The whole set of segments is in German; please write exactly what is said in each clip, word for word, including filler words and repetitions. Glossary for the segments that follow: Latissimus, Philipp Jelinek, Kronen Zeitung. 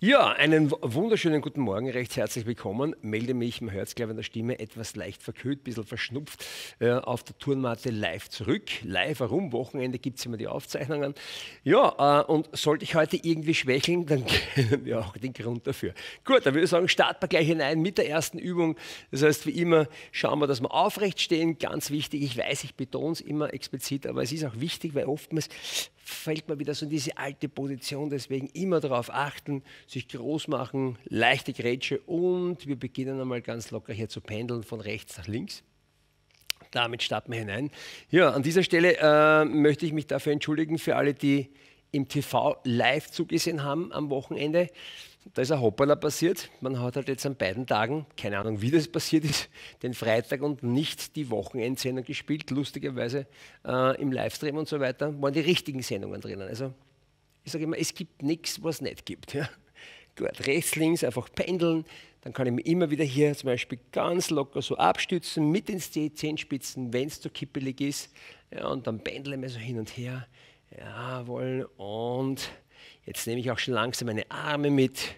Ja, einen wunderschönen guten Morgen, recht herzlich willkommen. Melde mich, man hört es gleich an der Stimme, etwas leicht verkühlt, ein bisschen verschnupft, äh, auf der Turnmatte live zurück. Live, warum? Wochenende gibt es immer die Aufzeichnungen. Ja, äh, und sollte ich heute irgendwie schwächeln, dann kennen wir auch den Grund dafür. Gut, dann würde ich sagen, starten wir gleich hinein mit der ersten Übung. Das heißt, wie immer schauen wir, dass wir aufrecht stehen. Ganz wichtig, ich weiß, ich betone es immer explizit, aber es ist auch wichtig, weil oftmals fällt man wieder so in diese alte Position, deswegen immer darauf achten, sich groß machen, leichte Grätsche und wir beginnen einmal ganz locker hier zu pendeln von rechts nach links. Damit starten wir hinein. Ja, an dieser Stelle äh, möchte ich mich dafür entschuldigen für alle, die im T V live zugesehen haben am Wochenende. Da ist ein Hoppala passiert. Man hat halt jetzt an beiden Tagen, keine Ahnung wie das passiert ist, den Freitag und nicht die Wochenendsendung gespielt. Lustigerweise äh, im Livestream und so weiter waren die richtigen Sendungen drinnen. Also ich sage immer, es gibt nichts, was es nicht gibt. Ja. Gut, rechts, links einfach pendeln. Dann kann ich mich immer wieder hier zum Beispiel ganz locker so abstützen mit den Zehenspitzen, wenn es zu kippelig ist. Ja, und dann pendle ich mir so hin und her. Jawohl, und jetzt nehme ich auch schon langsam meine Arme mit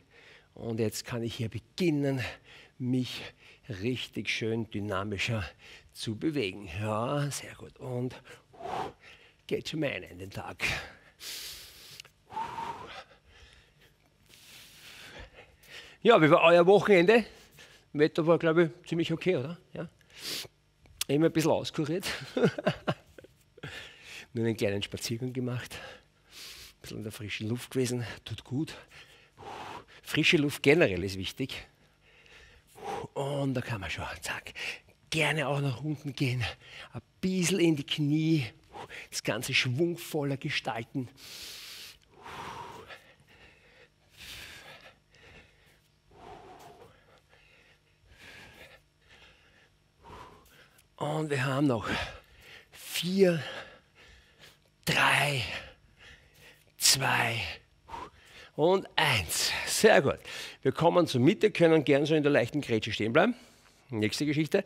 und jetzt kann ich hier beginnen, mich richtig schön dynamischer zu bewegen. Ja, sehr gut. Und uh, geht schon mal ein in den Tag. Uh. Ja, wie war euer Wochenende? Wetter war, glaube ich, ziemlich okay, oder? Ja. Immer ein bisschen auskuriert. Nur einen kleinen Spaziergang gemacht. Ein bisschen in der frischen Luft gewesen, tut gut. Frische Luft generell ist wichtig. Und da kann man schon, zack, gerne auch nach unten gehen. Ein bisschen in die Knie, das Ganze schwungvoller gestalten. Und wir haben noch vier, drei, zwei und eins. Sehr gut. Wir kommen zur Mitte, können gern so in der leichten Grätsche stehen bleiben. Nächste Geschichte.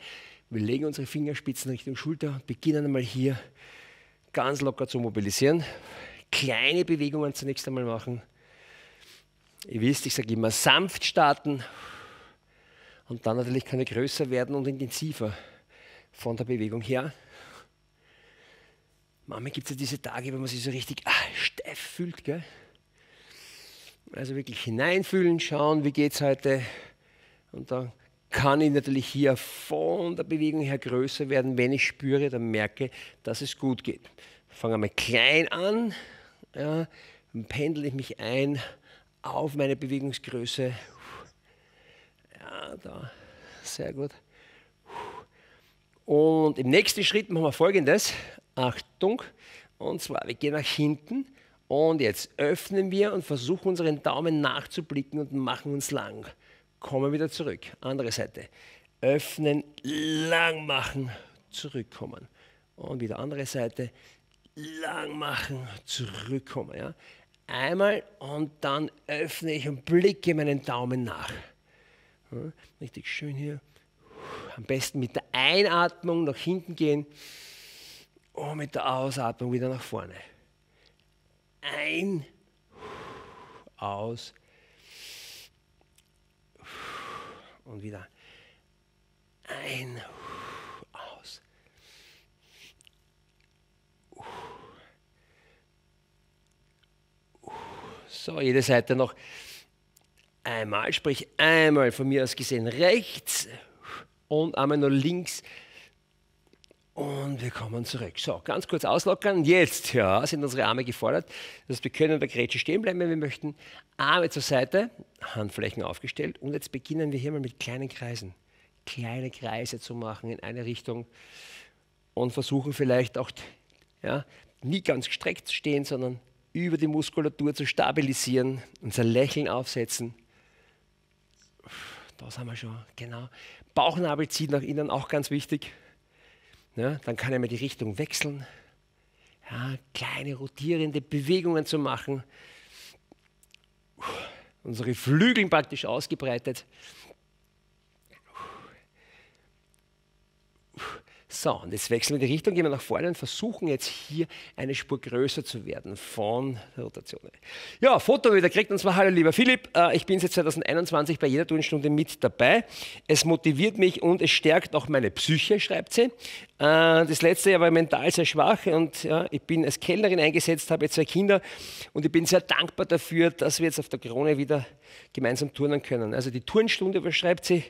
Wir legen unsere Fingerspitzen Richtung Schulter und beginnen einmal hier ganz locker zu mobilisieren. Kleine Bewegungen zunächst einmal machen. Ihr wisst, ich sage immer sanft starten und dann natürlich kann er größer werden und intensiver von der Bewegung her. Manchmal gibt es ja diese Tage, wenn man sich so richtig ah, steif fühlt. Gell? Also wirklich hineinfühlen, schauen, wie geht es heute. Und dann kann ich natürlich hier von der Bewegung her größer werden. Wenn ich spüre, dann merke, dass es gut geht. Fange mal klein an, ja, dann pendle ich mich ein auf meine Bewegungsgröße. Ja, da, sehr gut. Und im nächsten Schritt machen wir Folgendes. Achtung, und zwar, wir gehen nach hinten und jetzt öffnen wir und versuchen unseren Daumen nachzublicken und machen uns lang. Kommen wieder zurück, andere Seite. Öffnen, lang machen, zurückkommen. Und wieder andere Seite, lang machen, zurückkommen. Ja? Einmal und dann öffne ich und blicke meinen Daumen nach. Hm? Richtig schön hier. Am besten mit der Einatmung nach hinten gehen. Und mit der Ausatmung wieder nach vorne. Ein, aus und wieder ein, aus. So, jede Seite noch einmal, sprich einmal von mir aus gesehen rechts und einmal nur links. Und wir kommen zurück. So, ganz kurz auslockern. Jetzt ja, sind unsere Arme gefordert. Das heißt, wir können bei Grätsche stehen bleiben, wenn wir möchten. Arme zur Seite, Handflächen aufgestellt. Und jetzt beginnen wir hier mal mit kleinen Kreisen. Kleine Kreise zu machen in eine Richtung. Und versuchen vielleicht auch ja, nie ganz gestreckt zu stehen, sondern über die Muskulatur zu stabilisieren. Unser Lächeln aufsetzen. Das haben wir schon, genau. Bauchnabel zieht nach innen, auch ganz wichtig. Ja, dann kann er mal die Richtung wechseln, ja, kleine rotierende Bewegungen zu machen, unsere Flügel praktisch ausgebreitet, So, und jetzt wechseln wir die Richtung, gehen wir nach vorne und versuchen jetzt hier eine Spur größer zu werden von Rotation. Ja, Foto wieder kriegt, und zwar, hallo lieber Philipp, ich bin seit zweitausendeinundzwanzig bei jeder Turnstunde mit dabei. Es motiviert mich und es stärkt auch meine Psyche, schreibt sie. Das letzte Jahr war mental sehr schwach und ich bin als Kellnerin eingesetzt, habe jetzt zwei Kinder und ich bin sehr dankbar dafür, dass wir jetzt auf der Krone wieder gemeinsam turnen können. Also die Turnstunde, was schreibt sie?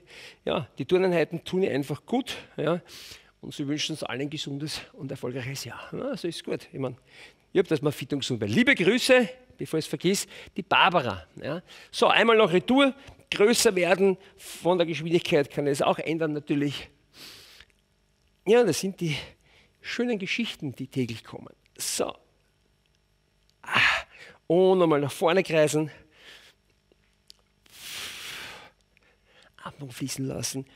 Ja, die Turneinheiten tun ihr einfach gut. Ja. Und sie wünschen uns allen ein gesundes und erfolgreiches Jahr. Ja, so ist gut. Ich meine, ich habe das mal fit und gesund. Liebe Grüße, bevor ich es vergiss, die Barbara. Ja. So, einmal noch Retour. Größer werden von der Geschwindigkeit kann es auch ändern natürlich. Ja, das sind die schönen Geschichten, die täglich kommen. So. Und nochmal nach vorne kreisen. Atmung fließen lassen.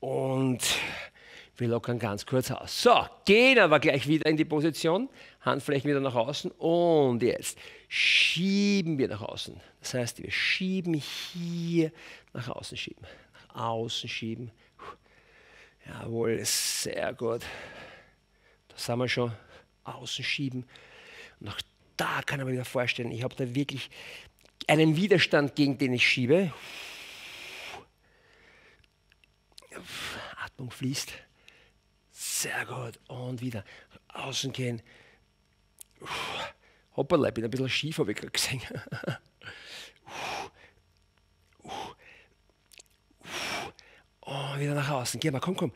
Und wir lockern ganz kurz aus. So, gehen aber gleich wieder in die Position. Handflächen wieder nach außen. Und jetzt schieben wir nach außen. Das heißt, wir schieben hier nach außen schieben. Nach außen schieben. Jawohl, sehr gut. Das haben wir schon. Außen schieben. Nach da kann ich mir wieder vorstellen, ich habe da wirklich einen Widerstand, gegen den ich schiebe. Atmung fließt. Sehr gut. Und wieder außen gehen. Hoppala, ich bin ein bisschen schief, habe ich gerade gesehen. Und wieder nach außen. Geh mal, komm, komm.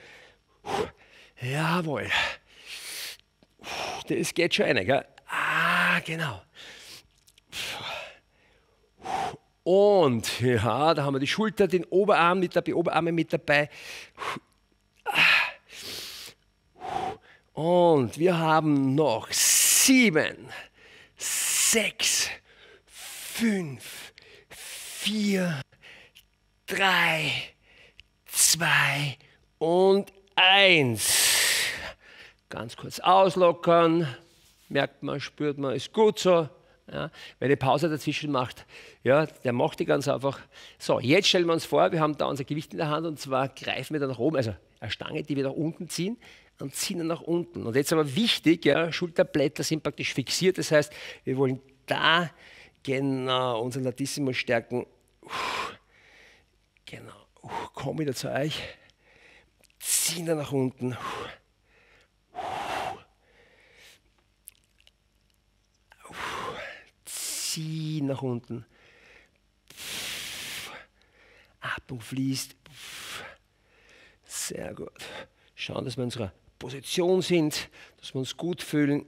Jawohl. Das geht schon eine, gell? Ah, genau. Und ja, da haben wir die Schulter, den Oberarm, mit dabei, Oberarme mit dabei. Und wir haben noch sieben, sechs, fünf, vier, drei, zwei und eins. Ganz kurz auslockern. Merkt man, spürt man, ist gut so. Ja, wer eine Pause dazwischen macht, ja, der macht die ganz einfach. So, jetzt stellen wir uns vor, wir haben da unser Gewicht in der Hand und zwar greifen wir da nach oben, also eine Stange, die wir nach unten ziehen und ziehen dann nach unten. Und jetzt aber wichtig, ja, Schulterblätter sind praktisch fixiert, das heißt, wir wollen da genau unseren Latissimus stärken. Genau, komm wieder zu euch, ziehen dann nach unten. Ziehen nach unten. Pff. Atmung fließt. Pff. Sehr gut. Schauen, dass wir in unserer Position sind, dass wir uns gut fühlen.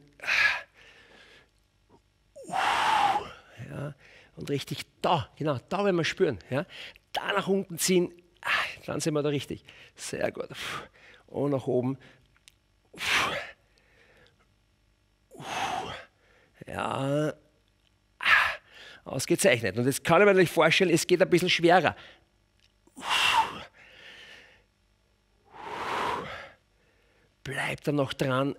Ja. Und richtig da, genau, da werden wir spüren. Ja. Da nach unten ziehen, dann sind wir da richtig. Sehr gut. Pff. Und nach oben. Pff. Ja. Ausgezeichnet. Und jetzt kann ich mir natürlich vorstellen, es geht ein bisschen schwerer. Bleibt dann noch dran.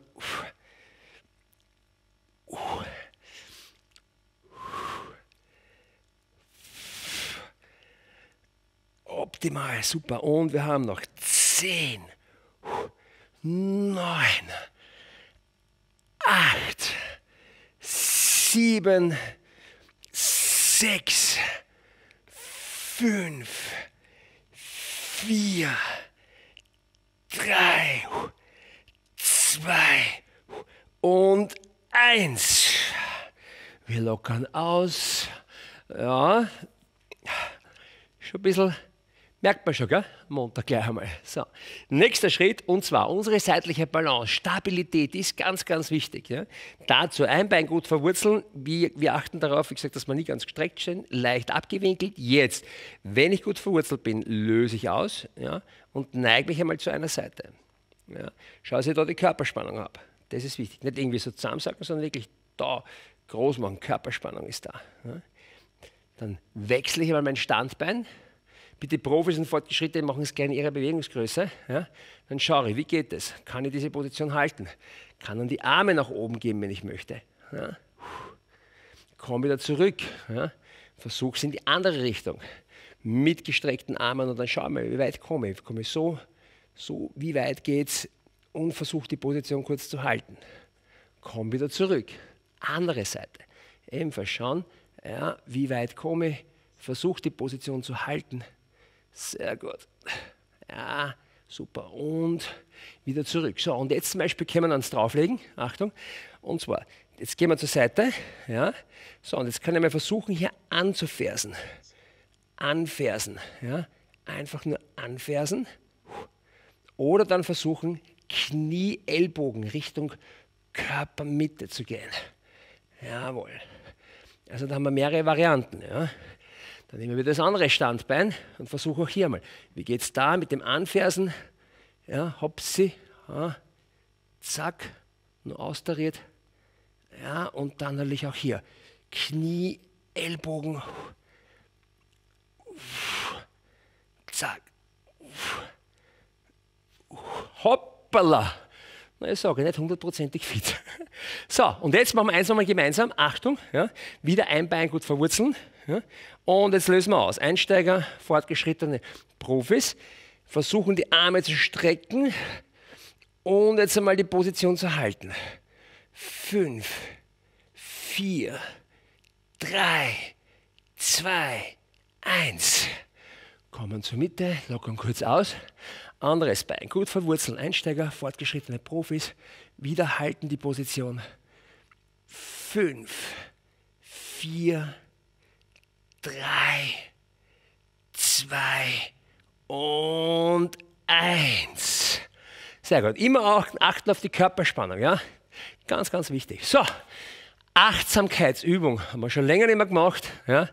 Optimal, super. Und wir haben noch zehn, neun, acht, sieben, sechs, fünf, vier, drei, zwei und eins. Wir lockern aus. Ja, schon ein bisschen, merkt man schon, gell? Montag gleich einmal. So. Nächster Schritt, und zwar unsere seitliche Balance. Stabilität ist ganz, ganz wichtig. Ja? Dazu ein Bein gut verwurzeln. Wir, wir achten darauf, wie gesagt, dass wir nie ganz gestreckt stehen, leicht abgewinkelt. Jetzt, wenn ich gut verwurzelt bin, löse ich aus, ja? Und neige mich einmal zu einer Seite. Ja? Schau, dass ich da die Körperspannung habe. Das ist wichtig. Nicht irgendwie so zusammensacken, sondern wirklich da groß machen. Körperspannung ist da. Ja? Dann wechsle ich einmal mein Standbein. Bitte Profis und Fortgeschrittene machen es gerne in ihrer Bewegungsgröße. Ja? Dann schaue ich, wie geht es? Kann ich diese Position halten? Kann dann die Arme nach oben geben, wenn ich möchte. Ja? Komm wieder zurück. Ja? Versuch's in die andere Richtung. mit gestreckten Armen und dann schaue ich mal, wie weit komme ich. Komme ich so, so, wie weit geht's und versuche die Position kurz zu halten. Komm wieder zurück. Andere Seite. Ebenfalls schauen, ja, wie weit komme ich, versuche die Position zu halten. Sehr gut. Ja, super. Und wieder zurück. So, und jetzt zum Beispiel können wir uns drauflegen. Achtung. Und zwar, jetzt gehen wir zur Seite. Ja. So, und jetzt kann ich mal versuchen, hier anzufersen. Anfersen. Ja. Einfach nur anfersen. Oder dann versuchen, Knie, Ellbogen Richtung Körpermitte zu gehen. Jawohl. Also da haben wir mehrere Varianten. Ja. Dann nehmen wir das andere Standbein und versuchen auch hier mal. Wie geht es da mit dem Anfersen? Ja, hopsi, ja, zack, nur austariert. Ja, und dann natürlich auch hier. Knie, Ellbogen. Zack. Hoppala. Na, ich sage nicht hundertprozentig fit. So, und jetzt machen wir eins nochmal gemeinsam. Achtung, ja, wieder ein Bein gut verwurzeln. Ja, und jetzt lösen wir aus. Einsteiger, fortgeschrittene Profis versuchen die Arme zu strecken und jetzt einmal die Position zu halten. Fünf, vier, drei, zwei, eins. Kommen zur Mitte, lockern kurz aus. Anderes Bein, gut verwurzeln, Einsteiger, fortgeschrittene Profis, wieder halten die Position. Fünf, vier, drei, zwei und eins. Sehr gut, immer auch achten auf die Körperspannung, ja? Ganz, ganz wichtig. So, Achtsamkeitsübung haben wir schon länger nicht mehr gemacht, ja?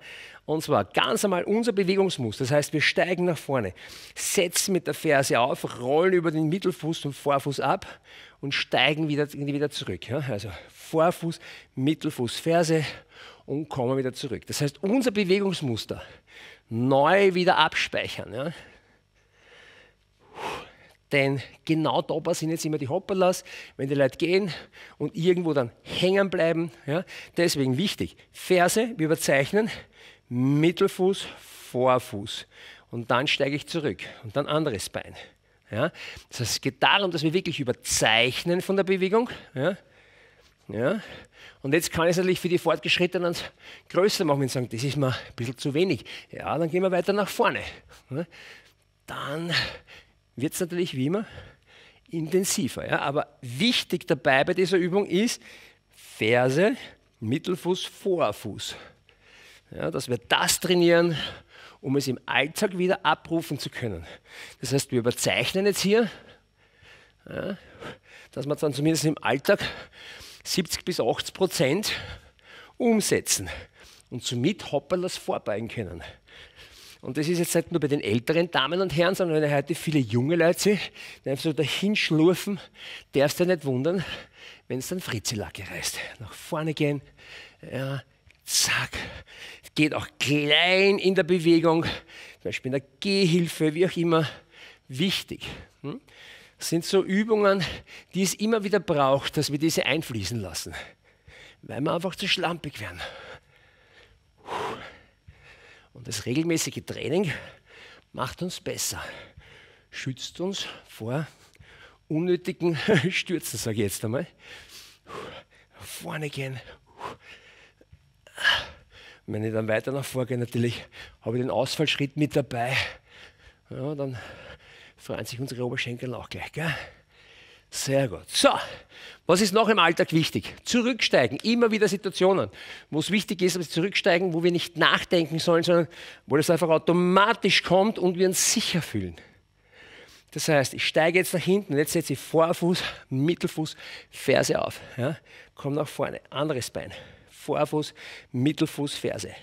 Und zwar ganz einmal unser Bewegungsmuster. Das heißt, wir steigen nach vorne, setzen mit der Ferse auf, rollen über den Mittelfuß und Vorfuß ab und steigen wieder, wieder zurück. Ja? Also Vorfuß, Mittelfuß, Ferse und kommen wieder zurück. Das heißt, unser Bewegungsmuster neu wieder abspeichern. Ja? Denn genau da sind jetzt immer die Hopperlas, wenn die Leute gehen und irgendwo dann hängen bleiben. Ja? Deswegen wichtig, Ferse, wir überzeichnen. Mittelfuß, Vorfuß und dann steige ich zurück und dann anderes Bein. Ja? Das heißt, es geht darum, dass wir wirklich überzeichnen von der Bewegung. Ja? Ja? Und jetzt kann ich es natürlich für die Fortgeschrittenen größer machen und sagen, das ist mir ein bisschen zu wenig. Ja, dann gehen wir weiter nach vorne. Ja? Dann wird es natürlich wie immer intensiver. Ja? Aber wichtig dabei bei dieser Übung ist Ferse, Mittelfuß, Vorfuß. Ja, dass wir das trainieren, um es im Alltag wieder abrufen zu können. Das heißt, wir überzeichnen jetzt hier, ja, dass wir dann zumindest im Alltag siebzig bis achtzig Prozent umsetzen und somit hopperlas vorbeugen können. Und das ist jetzt nicht nur bei den älteren Damen und Herren, sondern wenn heute viele junge Leute sich einfach so dahin schlurfen, darfst du nicht wundern, wenn es dann Fritzilacke reißt. Nach vorne gehen, ja, zack, geht auch klein in der Bewegung, zum Beispiel in der Gehhilfe, wie auch immer, wichtig. Hm? Das sind so Übungen, die es immer wieder braucht, dass wir diese einfließen lassen, weil wir einfach zu schlampig werden. Und das regelmäßige Training macht uns besser, schützt uns vor unnötigen Stürzen, sage ich jetzt einmal. Vorne gehen. Wenn ich dann weiter nach vorgehe, natürlich habe ich den Ausfallschritt mit dabei. Ja, dann freuen sich unsere Oberschenkel auch gleich. Gell? Sehr gut. So, was ist noch im Alltag wichtig? Zurücksteigen. Immer wieder Situationen, wo es wichtig ist, dass wir zurücksteigen, wo wir nicht nachdenken sollen, sondern wo das einfach automatisch kommt und wir uns sicher fühlen. Das heißt, ich steige jetzt nach hinten, jetzt setze ich Vorfuß, Mittelfuß, Ferse auf. Ja? Komm nach vorne, anderes Bein. Vorfuß, Mittelfuß, Ferse.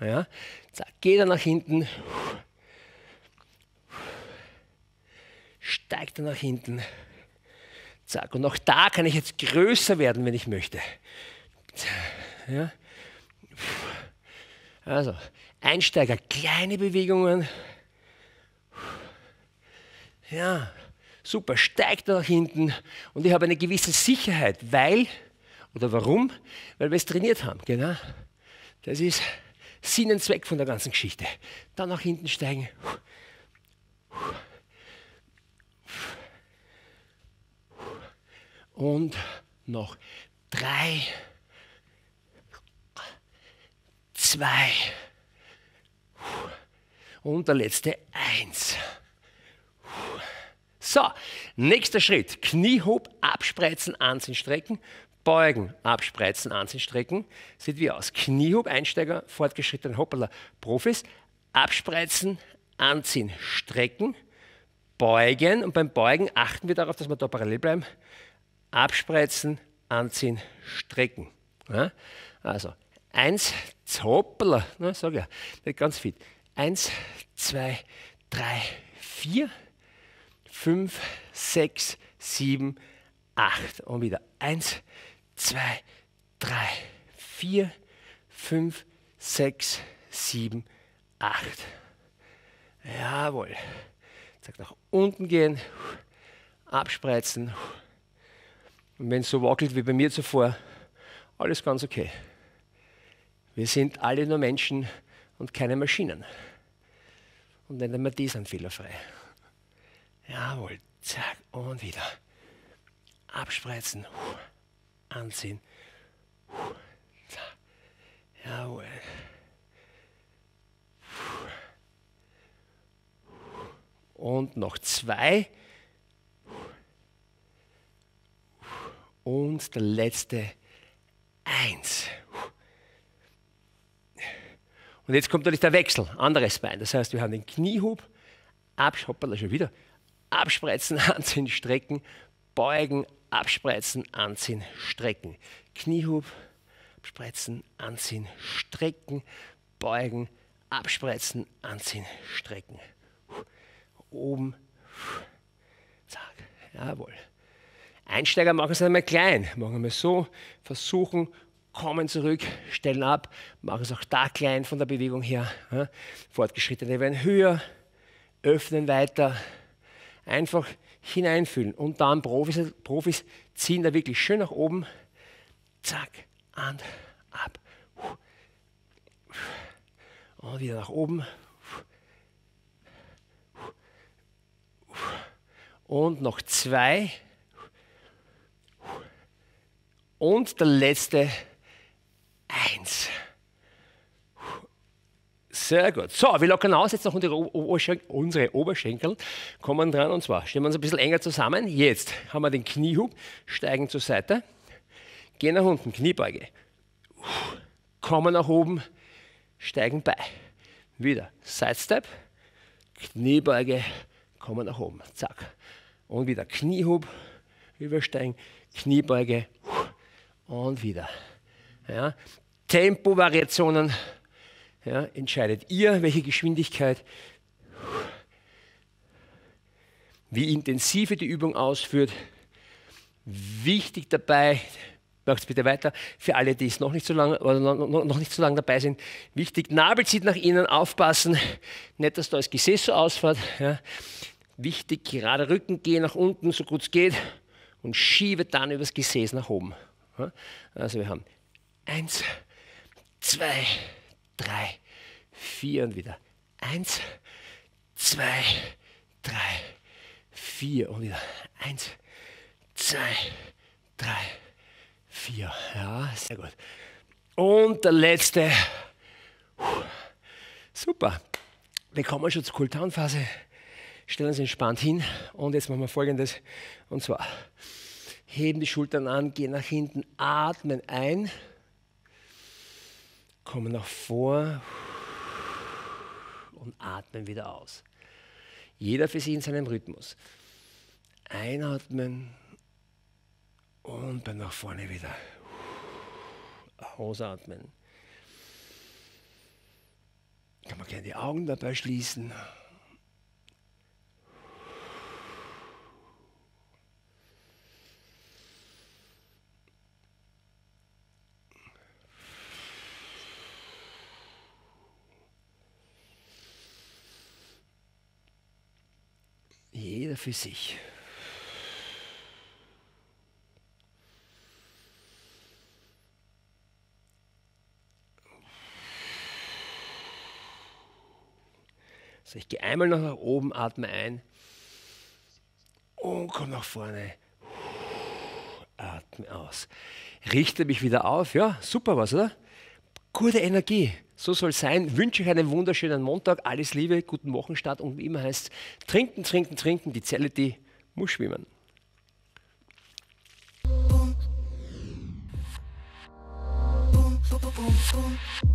Ja, zack, geht er nach hinten, steigt er nach hinten, zack. Und auch da kann ich jetzt größer werden, wenn ich möchte. Ja. Also, Einsteiger, kleine Bewegungen. Ja, super, steigt er nach hinten und ich habe eine gewisse Sicherheit, weil... Oder warum? Weil wir es trainiert haben. Genau. Das ist Sinn und Zweck von der ganzen Geschichte. Dann nach hinten steigen. Und noch drei, zwei und der letzte eins. So, nächster Schritt. Kniehob, abspreizen, anziehen, strecken. Beugen, abspreizen, anziehen, strecken. Sieht wie aus. Kniehob, Einsteiger, fortgeschrittenen Hoppala, Profis. Abspreizen, anziehen, strecken. Beugen. Und beim Beugen achten wir darauf, dass wir da parallel bleiben. Abspreizen, anziehen, strecken. Ja? Also, eins, hoppala, na, sag ja, nicht ganz fit. Eins, zwei, drei, vier, fünf, sechs, sieben, acht. Und wieder eins, zwei, drei, vier, fünf, sechs, sieben, acht. Jawohl. Zack, nach unten gehen, abspreizen. Und wenn es so wackelt wie bei mir zuvor, alles ganz okay. Wir sind alle nur Menschen und keine Maschinen. Und nennen wir diesen fehlerfrei. Jawohl, zack, und wieder. Abspreizen, anziehen. Jawohl. Und noch zwei. Und der letzte eins. Und jetzt kommt natürlich der Wechsel, anderes Bein. Das heißt, wir haben den Kniehub, absch hoppala, schon wieder. Abspreizen, anziehen, strecken, beugen, abspreizen, anziehen, strecken. Kniehub, abspreizen, anziehen, strecken, beugen, abspreizen, anziehen, strecken. Oben, zack, jawohl. Einsteiger machen es einmal klein, machen wir so, versuchen, kommen zurück, stellen ab, machen es auch da klein von der Bewegung her. Fortgeschrittene werden höher, öffnen weiter, einfach hineinfühlen. Und dann Profis, Profis ziehen da wirklich schön nach oben, zack, und ab. Und wieder nach oben. Und noch zwei. Und der letzte eins. Sehr gut. So, wir lockern aus. Jetzt noch unsere, Oberschen unsere Oberschenkel. Kommen dran und zwar stellen wir uns ein bisschen enger zusammen. Jetzt haben wir den Kniehub. Steigen zur Seite. Gehen nach unten. Kniebeuge. Kommen nach oben. Steigen bei. Wieder. Sidestep. Kniebeuge. Kommen nach oben. Zack. Und wieder Kniehub. Übersteigen. Kniebeuge. Und wieder. Ja. Tempovariationen, ja, entscheidet ihr, welche Geschwindigkeit, wie intensiv ihr die Übung ausführt. Wichtig dabei, macht bitte weiter, für alle, die es noch nicht so lange, oder noch nicht so lange dabei sind, wichtig, Nabel zieht nach innen, aufpassen, nicht, dass da das Gesäß so ausfährt. Ja. Wichtig, gerade Rücken, geh nach unten, so gut es geht und schiebe dann übers Gesäß nach oben. Also wir haben eins, zwei, drei, vier und wieder eins, zwei, drei, vier und wieder eins, zwei, drei, vier. Ja, sehr gut. Und der letzte. Super. Wir kommen schon zur Cooldown-Phase. Stellen uns entspannt hin und jetzt machen wir Folgendes und zwar heben die Schultern an, gehen nach hinten, atmen ein, kommen nach vor und atmen wieder aus. Jeder für sich in seinem Rhythmus. Einatmen und dann nach vorne wieder. Ausatmen. Kann man gerne die Augen dabei schließen. Jeder für sich. Also ich gehe einmal nach oben, atme ein und komme nach vorne. Atme aus. Richte mich wieder auf. Ja, super was, oder? Gute Energie. So soll es sein. Wünsche ich einen wunderschönen Montag. Alles Liebe, guten Wochenstart. Und wie immer heißt es, trinken, trinken, trinken. Die Zelle, die muss schwimmen. Boom, boom, boom, boom.